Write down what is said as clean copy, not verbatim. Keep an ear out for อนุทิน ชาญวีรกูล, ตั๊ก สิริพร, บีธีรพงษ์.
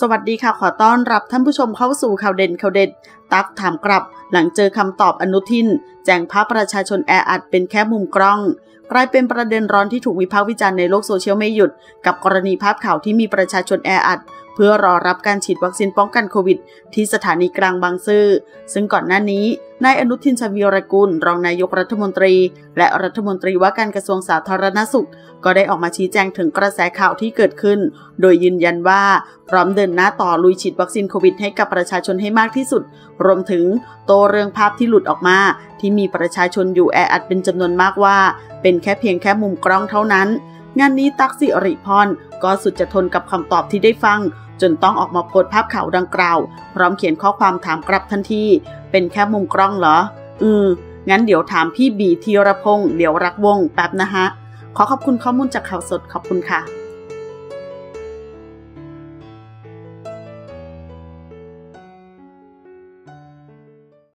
สวัสดีค่ะขอต้อนรับท่านผู้ชมเข้าสู่ข่าวเด่นข่าวเด็ดตั๊กถามกลับหลังเจอคำตอบอนุทินแจงภาพประชาชนแออัดเป็นแค่มุมกล้องกลายเป็นประเด็นร้อนที่ถูกวิพากษ์วิจารณ์ในโลกโซเชียลไม่หยุดกับกรณีภาพข่าวที่มีประชาชนแออัดเพื่อรอรับการฉีดวัคซีนป้องกันโควิดที่สถานีกลางบางซื่อซึ่งก่อนหน้านี้นายอนุทินชาญวีรกูลรองนายกรัฐมนตรีและรัฐมนตรีว่าการกระทรวงสาธารณสุขก็ได้ออกมาชี้แจงถึงกระแสข่าวที่เกิดขึ้นโดยยืนยันว่าพร้อมเดินหน้าต่อลุยฉีดวัคซีนโควิดให้กับประชาชนให้มากที่สุดรวมถึงโต้เรื่องภาพที่หลุดออกมาที่มีประชาชนอยู่แออัดเป็นจำนวนมากว่าเป็นเพียงแค่มุมกล้องเท่านั้นงานนี้ตั๊กสิริพรก็สุดจะทนกับคำตอบที่ได้ฟังจนต้องออกมาโพสต์ภาพข่าวดังกล่าวพร้อมเขียนข้อความถามกลับทันทีเป็นแค่มุมกล้องเหรองั้นเดี๋ยวถามพี่บีธีรพงษ์เดี๋ยวรักวงแป๊บนะฮะขอขอบคุณข้อมูลจากข่าวสดขอบคุณค่ะ